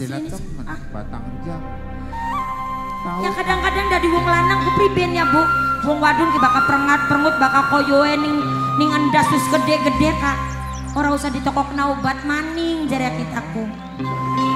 Asli temen, ah. Batang jam. Tau ya kadang-kadang dari wong lanang kepriben ya bu. Wong wadon ki bakal perengut bakal koyoe ning endas terus gede-gede kak. Orang usah ditokokna obat maning jare kitaku.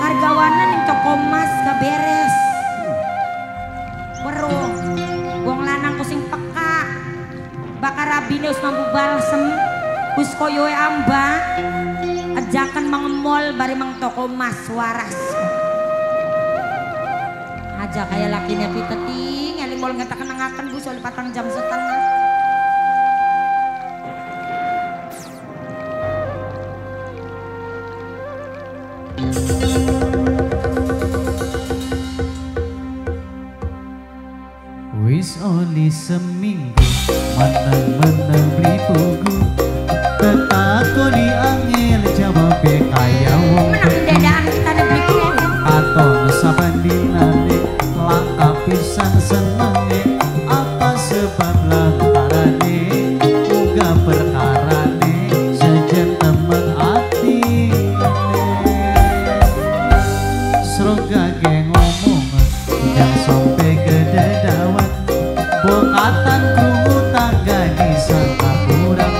Kargawanan ning toko emas kaberes. Weruh. Wong lanang ku sing peka. Bakal rabine us mampu balsem. Us koyoe amba. Ajakan mengemol bari mang toko emas waras. Aja kayak lakinya piteting yang limol ngatakan nangakan gue soal 4 jam setengah. Wis only seminggu menang-menang beli tugu tetakoni angel jawab kaya wong menang kita negeri atau sabandingan langkah pisan senenge apa sebab lantarane muga perkarane sejen temen atine sroga geng ngomong yang sampe gede dawat bokatan krungu tanggani saka kurang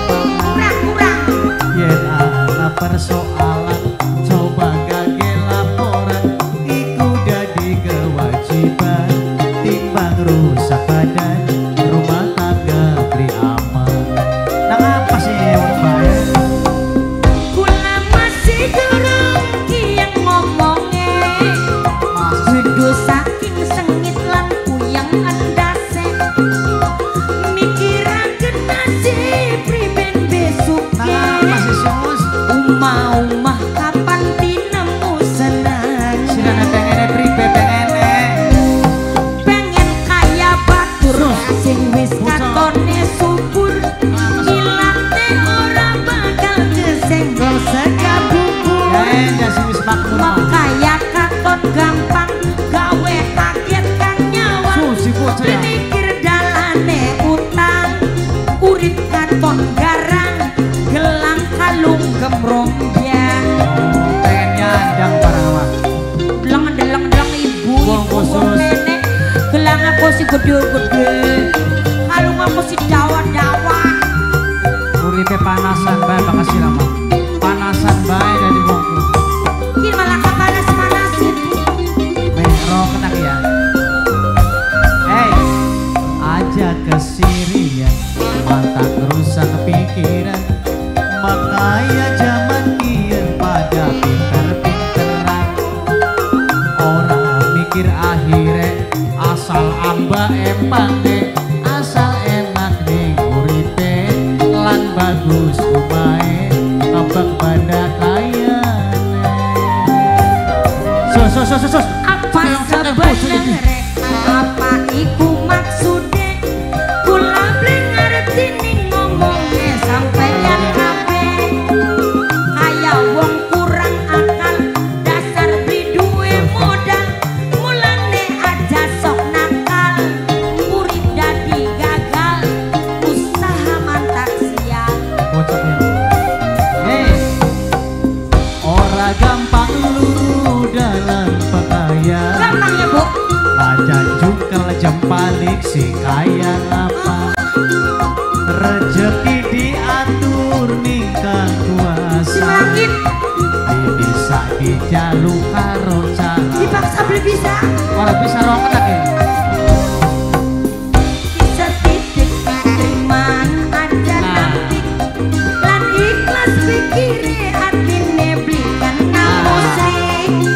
pangan yen ana persoalan coba gage laporan iku dadi kewajiban timbang rusak badan rumah tangga beri aman. Nah apa sih yang baik? Kula masih gerung kian ngomongnya sudu saking sengit lan puyang andase mikiran kena si priben besuke umah-umah kapan tinemu senang silahkan pengen priben pengen kaya batur asing wis katone subur ilate ora bakal kesenggol sekabubur makaya katon gampang gawe kaget kan nyawa berpikir dalane utang urip katon garang gelang kalung gemrong yang pengen nyandang parawak deleng-deleng ibu wong nenek gelang aku si gede-gede kalung aku si dawa-dawa uripe panasan bae makasih lama panasan bae dari wongku ini malah panas-panasin mero ketak ya hei aja kesirian mantap rusak pikiran makaya zaman kian pada pinter-pinteran orang mikir akhirnya asal amba empane asal enak ning uripe lan bagus umae kebak pada kaya sos apa sebab ngerek apa iku maksude kula bling ngerti ning ngomongnya sampai yang balik si kaya apa rejeki diatur nikah kuasa bisa dijaluk karo cara dipaksa beli bisa orang bisa roh ketak ya bisa titik terimaan aja nanti lan ikhlas pikiri hatine belikan ngamusin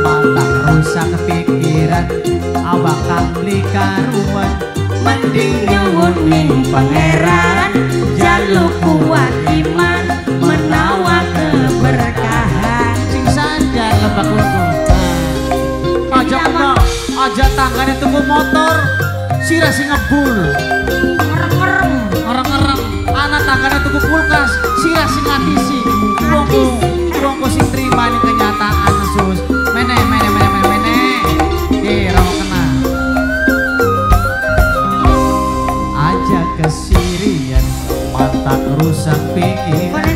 mantap rusak pikiran awak kambli karuan mending nyewon ning pangeran jaluk kuat iman menawa keberkahan sing sadar lebak untung aja kena aja tanggane tunggu motor sirah sing ngebul ngereng-ngereng anak tanggane tunggu kulkas sirah sing ngatisi wongku sing terima ning kenyataan sus mene dirong kena kesirian mata rusak pikiran